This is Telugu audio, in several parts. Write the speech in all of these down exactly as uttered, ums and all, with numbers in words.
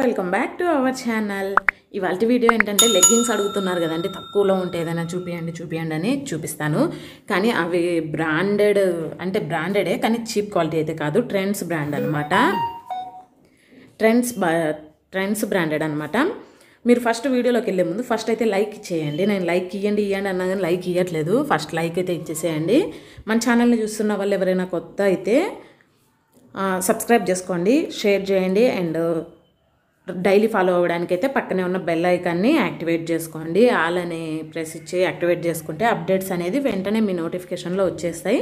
Welcome back to our channel. ఇవాళ వీడియో ఏంటంటే లెగ్గింగ్స్ అడుగుతున్నారు కదండి, తక్కువలో ఉంటే ఏదైనా చూపియండి చూపియండి అని చూపిస్తాను. కానీ అవి బ్రాండెడ్ అంటే బ్రాండెడే, కానీ చీప్ క్వాలిటీ అయితే కాదు. ట్రెండ్స్ బ్రాండ్ అనమాట. ట్రెండ్స్ ట్రెండ్స్ బ్రాండెడ్ అనమాట. మీరు ఫస్ట్ వీడియోలోకి వెళ్ళే ముందు ఫస్ట్ అయితే లైక్ చేయండి. నేను లైక్ ఇవ్వండి ఇవ్వండి అన్నా కానీ లైక్ ఇవ్వట్లేదు. ఫస్ట్ లైక్ అయితే ఇచ్చేసేయండి. మన ఛానల్ని చూస్తున్న వాళ్ళు ఎవరైనా కొత్త అయితే సబ్స్క్రైబ్ చేసుకోండి, షేర్ చేయండి, అండ్ డైలీ ఫాలో అవ్వడానికి అయితే పక్కనే ఉన్న బెల్ ఐకాన్ని యాక్టివేట్ చేసుకోండి. ఆల్ అని ప్రెస్ ఇచ్చి యాక్టివేట్ చేసుకుంటే అప్డేట్స్ అనేది వెంటనే మీ నోటిఫికేషన్లో వచ్చేస్తాయి.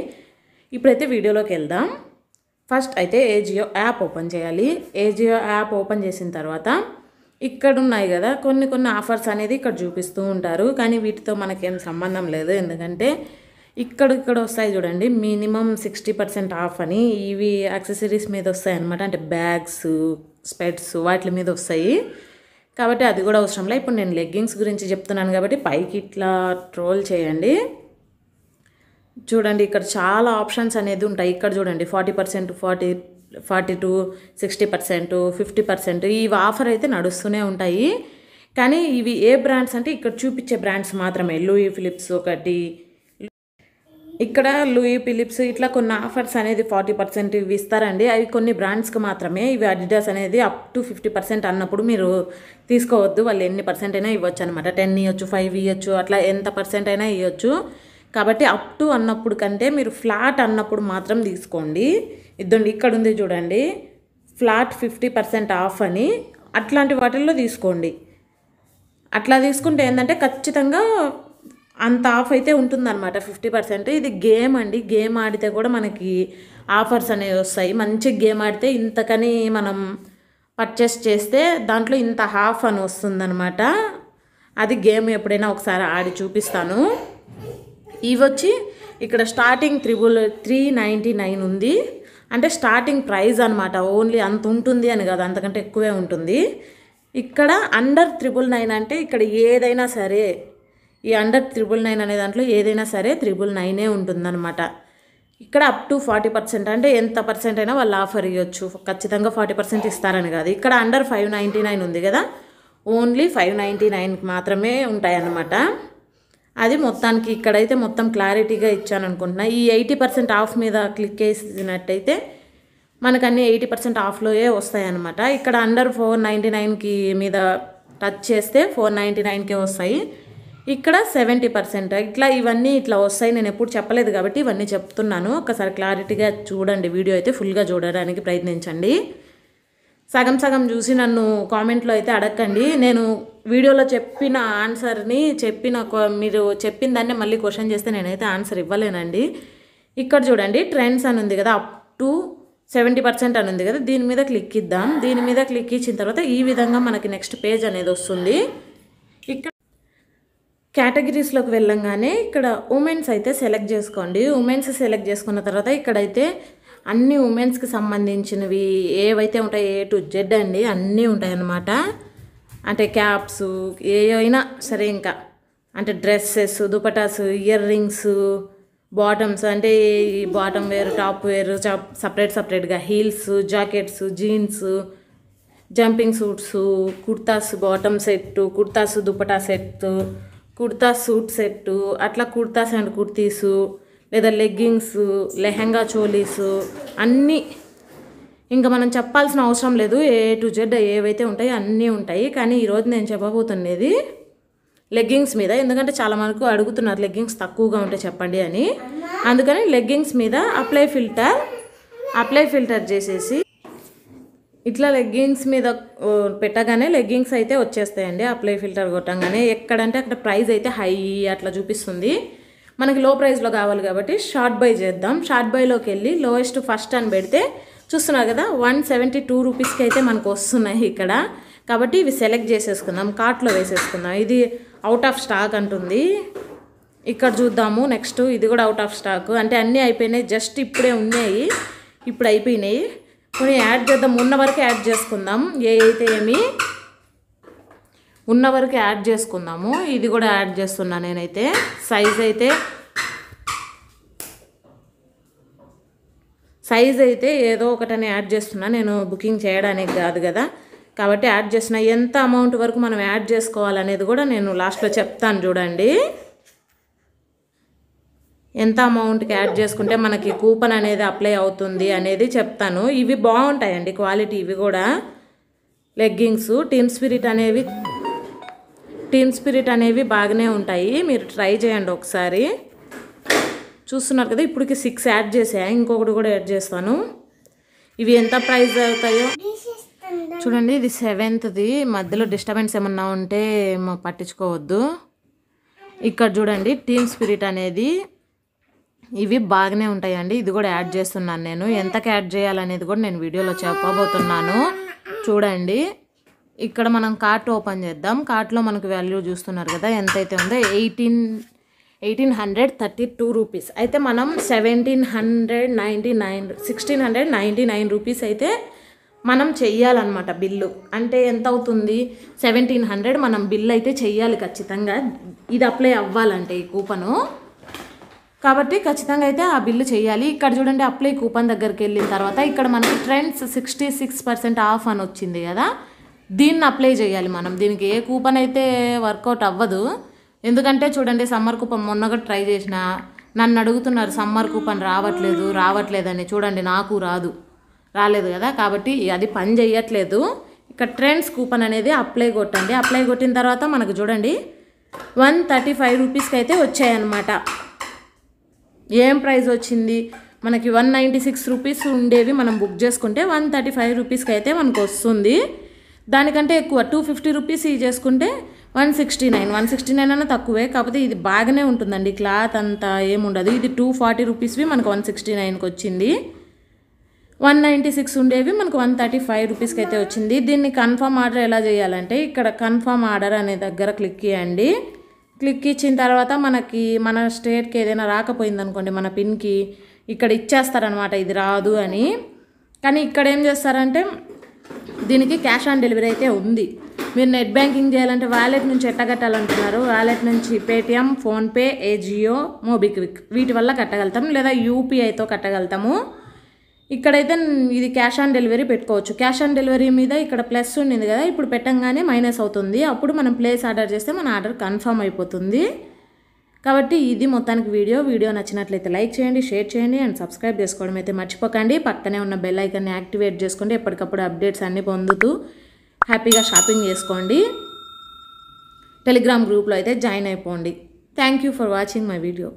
ఇప్పుడైతే వీడియోలోకి వెళ్దాం. ఫస్ట్ అయితే ఏజియో యాప్ ఓపెన్ చేయాలి. ఏజియో యాప్ ఓపెన్ చేసిన తర్వాత ఇక్కడ ఉన్నాయి కదా కొన్ని కొన్ని ఆఫర్స్ అనేది ఇక్కడ చూపిస్తూ ఉంటారు, కానీ వీటితో మనకేం సంబంధం లేదు. ఎందుకంటే ఇక్కడ ఇక్కడ వస్తాయి చూడండి, మినిమం సిక్స్టీ పర్సెంట్ ఆఫ్ అని ఇవి యాక్సెసరీస్ మీద వస్తాయి అన్నమాట. అంటే బ్యాగ్స్, స్పెట్స్ వాటి మీద వస్తాయి, కాబట్టి అది కూడా అవసరం లేదు. ఇప్పుడు నేను లెగ్గింగ్స్ గురించి చెప్తున్నాను కాబట్టి పైకి ఇట్లా ట్రోల్ చేయండి. చూడండి ఇక్కడ చాలా ఆప్షన్స్ అనేది ఉంటాయి. ఇక్కడ చూడండి forty percent forty forty to sixty percent fifty percent ఈ ఆఫర్ అయితే నడుస్తూనే ఉంటాయి. కానీ ఇవి ఏ బ్రాండ్స్ అంటే ఇక్కడ చూపించే బ్రాండ్స్ మాత్రమే. లూయి ఫిలిప్స్ ఒకటి, ఇక్కడ లూయి ఫిలిప్స్ ఇట్లా కొన్ని ఆఫర్స్ అనేది ఫార్టీ పర్సెంట్ ఇవి ఇస్తారండి. అవి కొన్ని బ్రాండ్స్కి మాత్రమే. ఇవి అడిడాస్ అనేది అప్ టు ఫిఫ్టీ పర్సెంట్ అన్నప్పుడు మీరు తీసుకోవద్దు. వాళ్ళు ఎన్ని పర్సెంట్ అయినా ఇవ్వచ్చు అనమాట. టెన్ ఇవ్వచ్చు, ఫైవ్ ఇవ్వచ్చు, అట్లా ఎంత పర్సెంట్ అయినా ఇవ్వచ్చు. కాబట్టి అప్ టు అన్నప్పుడు కంటే మీరు ఫ్లాట్ అన్నప్పుడు మాత్రం తీసుకోండి. ఇదండి ఇక్కడ ఉంది చూడండి, ఫ్లాట్ ఫిఫ్టీ పర్సెంట్ ఆఫ్ అని అట్లాంటి వాటిల్లో తీసుకోండి. అట్లా తీసుకుంటే ఏంటంటే ఖచ్చితంగా అంత ఆఫ్ అయితే ఉంటుందన్నమాట, ఫిఫ్టీ పర్సెంట్. ఇది గేమ్ అండి. గేమ్ ఆడితే కూడా మనకి ఆఫర్స్ అనేవి వస్తాయి. మంచి గేమ్ ఆడితే ఇంతకని మనం పర్చేస్ చేస్తే దాంట్లో ఇంత హాఫ్ అని వస్తుందన్నమాట. అది గేమ్ ఎప్పుడైనా ఒకసారి ఆడి చూపిస్తాను. ఇవి వచ్చి ఇక్కడ starting triple three ninety nine ఉంది, అంటే స్టార్టింగ్ ప్రైజ్ అనమాట. ఓన్లీ అంత ఉంటుంది అని కాదు, అంతకంటే ఎక్కువే ఉంటుంది. ఇక్కడ అండర్ త్రిబుల్ నైన్ అంటే ఇక్కడ ఏదైనా సరే, ఈ అండర్ త్రిబుల్ నైన్ అనే దాంట్లో ఏదైనా సరే త్రిబుల్ నైనే ఉంటుందన్నమాట. ఇక్కడ అప్ టు ఫార్టీ పర్సెంట్ అంటే ఎంత పర్సెంట్ అయినా వాళ్ళు ఆఫర్ ఇవ్వచ్చు. ఖచ్చితంగా ఫార్టీ పర్సెంట్ ఇస్తారని కాదు. ఇక్కడ అండర్ ఫైవ్ నైంటీ నైన్ ఉంది కదా, ఓన్లీ ఫైవ్ నైంటీ నైన్కి మాత్రమే ఉంటాయన్నమాట. అది మొత్తానికి ఇక్కడైతే మొత్తం క్లారిటీగా ఇచ్చాను అనుకుంటున్నా. ఈ ఎయిటీ పర్సెంట్ ఆఫ్ మీద క్లిక్ చేసినట్టయితే మనకు అన్నీ ఎయిటీ పర్సెంట్ ఆఫ్లోయే వస్తాయన్నమాట. ఇక్కడ అండర్ ఫోర్ నైంటీ నైన్కి మీద టచ్ చేస్తే ఫోర్ నైంటీ నైన్కే వస్తాయి. ఇక్కడ సెవెంటీ పర్సెంట్ ఇట్లా ఇవన్నీ ఇట్లా వస్తాయి. నేను ఎప్పుడు చెప్పలేదు కాబట్టి ఇవన్నీ చెప్తున్నాను. ఒకసారి క్లారిటీగా చూడండి, వీడియో అయితే ఫుల్గా చూడడానికి ప్రయత్నించండి. సగం సగం చూసి నన్ను కామెంట్లో అయితే అడగండి. నేను వీడియోలో చెప్పిన ఆన్సర్ని చెప్పిన మీరు చెప్పిన దాన్ని మళ్ళీ క్వశ్చన్ చేస్తే నేనైతే ఆన్సర్ ఇవ్వలేనండి. ఇక్కడ చూడండి ట్రెండ్స్ అని ఉంది కదా, అప్ టు సెవెంటీ పర్సెంట్ అని ఉంది కదా, దీని మీద క్లిక్ ఇద్దాం. దీని మీద క్లిక్ ఇచ్చిన తర్వాత ఈ విధంగా మనకి నెక్స్ట్ పేజ్ అనేది వస్తుంది. ఇక్కడ కేటగిరీస్లోకి వెళ్ళంగానే ఇక్కడ ఉమెన్స్ అయితే సెలెక్ట్ చేసుకోండి. ఉమెన్స్ సెలెక్ట్ చేసుకున్న తర్వాత ఇక్కడైతే అన్ని ఉమెన్స్కి సంబంధించినవి ఏవైతే ఉంటాయి ఏ టు జెడ్ అండి అన్నీ ఉంటాయన్నమాట. అంటే క్యాప్స్ ఏవైనా సరే, ఇంకా అంటే dresses, dupattas, earrings, bottoms అంటే bottom wear, top wear, separate సపరేట్గా heels, jackets, jeans, jumping suits, kurtas, bottom set, kurtas, dupatta set, kurta suit set, అట్లా కుర్తాస్ అండ్ కుర్తీసు, లేదా లెగ్గింగ్స్, లెహంగా చోలీసు అన్నీ. ఇంకా మనం చెప్పాల్సిన అవసరం లేదు, ఏ టు జెడ్ ఏవైతే ఉంటాయో అన్నీ ఉంటాయి. కానీ ఈరోజు నేను చెప్పబోతున్నది లెగ్గింగ్స్ మీద. ఎందుకంటే చాలా మనకు అడుగుతున్నారు లెగ్గింగ్స్ తక్కువగా ఉంటే చెప్పండి అని. అందుకని లెగ్గింగ్స్ మీద అప్లై ఫిల్టర్ అప్లై ఫిల్టర్ చేసేసి ఇట్లా లెగ్గింగ్స్ మీద పెట్టగానే లెగ్గింగ్స్ అయితే వచ్చేస్తాయండి. అప్లై ఫిల్టర్ కొట్టంగానే ఎక్కడంటే అక్కడ ప్రైస్ అయితే హై అట్లా చూపిస్తుంది. మనకి లో ప్రైస్లో కావాలి కాబట్టి షార్ట్ బై చేద్దాం. షార్ట్ బైలోకి వెళ్ళి లోయెస్ట్ ఫస్ట్ అని పెడితే చూస్తున్నారు కదా, వన్ సెవెంటీ టూ రూపీస్కి అయితే మనకు వస్తున్నాయి ఇక్కడ. కాబట్టి ఇవి సెలెక్ట్ చేసేసుకుందాం, కార్ట్లో వేసేసుకుందాం. ఇది అవుట్ ఆఫ్ స్టాక్ అంటుంది. ఇక్కడ చూద్దాము నెక్స్ట్, ఇది కూడా అవుట్ ఆఫ్ స్టాక్ అంటే అన్నీ అయిపోయినాయి. జస్ట్ ఇప్పుడే ఉన్నాయి, ఇప్పుడు అయిపోయినాయి. కొన్ని యాడ్ చేద్దాం, ఉన్న వరకు యాడ్ చేసుకుందాం. ఏ అయితే ఏమి ఉన్న వరకు యాడ్ చేసుకుందాము. ఇది కూడా యాడ్ చేస్తున్నా నేనైతే. సైజ్ అయితే సైజ్ అయితే ఏదో ఒకటని యాడ్ చేస్తున్నా నేను, బుకింగ్ చేయడానికి కాదు కదా. కాబట్టి యాడ్ చేసిన ఎంత అమౌంట్ వరకు మనం యాడ్ చేసుకోవాలనేది కూడా నేను లాస్ట్లో చెప్తాను చూడండి. ఎంత అమౌంట్కి యాడ్ చేసుకుంటే మనకి కూపన్ అనేది అప్లై అవుతుంది అనేది చెప్తాను. ఇవి బాగుంటాయండి క్వాలిటీ, ఇవి కూడా లెగ్గింగ్స్ టీమ్ స్పిరిట్ అనేవి టీమ్ స్పిరిట్ అనేవి బాగానే ఉంటాయి, మీరు ట్రై చేయండి ఒకసారి. చూస్తున్నారు కదా, ఇప్పటికి సిక్స్ యాడ్ చేసా, ఇంకొకటి కూడా యాడ్ చేస్తాను. ఇవి ఎంత ప్రైస్ అవుతాయో చూడండి. ఇది సెవెంత్ది, మధ్యలో డిస్టర్బెన్స్ ఏమన్నా ఉంటే పట్టించుకోవద్దు. ఇక్కడ చూడండి టీమ్ స్పిరిట్ అనేది, ఇవి బాగానే ఉంటాయండి. ఇది కూడా యాడ్ చేస్తున్నాను నేను, ఎంతకు యాడ్ చేయాలనేది కూడా నేను వీడియోలో చెప్పబోతున్నాను చూడండి. ఇక్కడ మనం కార్ట్ ఓపెన్ చేద్దాం. కార్ట్లో మనకు వాల్యూ చూస్తున్నారు కదా ఎంతైతే ఉందో, eighteen eighteen hundred thirty two rupees అయితే మనం seventeen hundred ninety nine sixteen hundred ninety nine rupees అయితే మనం చెయ్యాలన్నమాట బిల్లు. అంటే ఎంత అవుతుంది, సెవెంటీన్ హండ్రెడ్ మనం బిల్ అయితే చెయ్యాలి ఖచ్చితంగా, ఇది అప్లై అవ్వాలంటే ఈ కూపను. కాబట్టి ఖచ్చితంగా అయితే ఆ బిల్లు చేయాలి. ఇక్కడ చూడండి అప్లై కూపన్ దగ్గరికి వెళ్ళిన తర్వాత ఇక్కడ మనకి Trends sixty six percent off అని వచ్చింది కదా, దీన్ని అప్లై చేయాలి మనం. దీనికి ఏ కూపన్ అయితే వర్కౌట్ అవ్వదు, ఎందుకంటే చూడండి సమ్మర్ కూపన్ మొన్నగా ట్రై చేసిన, నన్ను అడుగుతున్నారు సమ్మర్ కూపన్ రావట్లేదు రావట్లేదని. చూడండి నాకు రాదు రాలేదు కదా, కాబట్టి అది పని చేయట్లేదు. ఇక్కడ ట్రెండ్స్ కూపన్ అనేది అప్లై కొట్టండి. అప్లై కొట్టిన తర్వాత మనకు చూడండి వన్ థర్టీ ఫైవ్ రూపీస్కి అయితే వచ్చాయన్నమాట. ఏం ప్రైస్ వచ్చింది మనకి, వన్ నైంటీ సిక్స్ రూపీస్ ఉండేవి మనం బుక్ చేసుకుంటే వన్ థర్టీ ఫైవ్ రూపీస్కి అయితే మనకు వస్తుంది. దానికంటే ఎక్కువ టూ ఫిఫ్టీ రూపీస్ ఇది చేసుకుంటే one sixty nine one sixty nine అన్న తక్కువే, కాకపోతే ఇది బాగానే ఉంటుందండి, క్లాత్ అంతా ఏముండదు. ఇది టూ ఫార్టీ రూపీస్వి మనకు వన్ సిక్స్టీ నైన్కి వచ్చింది, వన్ నైంటీ సిక్స్ ఉండేవి మనకు వన్ థర్టీ ఫైవ్ రూపీస్కి అయితే వచ్చింది. దీన్ని కన్ఫర్మ్ ఆర్డర్ ఎలా చేయాలంటే ఇక్కడ కన్ఫర్మ్ ఆర్డర్ అనే దగ్గర క్లిక్ చేయండి. క్లిక్ ఇచ్చిన తర్వాత మనకి మన స్టేట్కి ఏదైనా రాకపోయింది అనుకోండి, మన పిన్కి ఇక్కడ ఇచ్చేస్తారనమాట ఇది రాదు అని. కానీ ఇక్కడ ఏం చేస్తారంటే దీనికి క్యాష్ ఆన్ డెలివరీ అయితే ఉంది. మీరు నెట్ బ్యాంకింగ్ చేయాలంటే వాలెట్ నుంచి ఎట్టగట్టాలంటున్నారు, వాలెట్ నుంచి పేటిఎం, ఫోన్పే, ఏజియో, మోబిక్విక్ వీటి వల్ల కట్టగలుగుతాం, లేదా యూపీఐతో కట్టగలుగుతాము. ఇక్కడైతే ఇది క్యాష్ ఆన్ డెలివరీ పెట్టుకోవచ్చు. క్యాష్ ఆన్ డెలివరీ మీద ఇక్కడ ప్లస్ ఉండింది కదా, ఇప్పుడు పెట్టంగానే మైనస్ అవుతుంది, అప్పుడు మనం ప్లేస్ ఆర్డర్ చేస్తే మన ఆర్డర్ కన్ఫర్మ్ అయిపోతుంది. కాబట్టి ఇది మొత్తానికి వీడియో. వీడియో నచ్చినట్లయితే లైక్ చేయండి, షేర్ చేయండి అండ్ సబ్స్క్రైబ్ చేసుకోవడం అయితే మర్చిపోకండి. పక్కనే ఉన్న బెల్ ఐకాన్ని యాక్టివేట్ చేసుకోండి, ఎప్పటికప్పుడు అప్డేట్స్ అన్నీ పొందుతూ హ్యాపీగా షాపింగ్ చేసుకోండి. టెలిగ్రామ్ గ్రూప్లో అయితే జాయిన్ అయిపోండి. Thank you for watching my video.